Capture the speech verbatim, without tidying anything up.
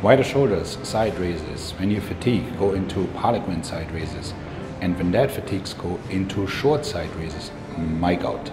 Wider shoulders, side raises. When you fatigue, go into Poliquin side raises. And when that fatigues, go into short side raises, mic out.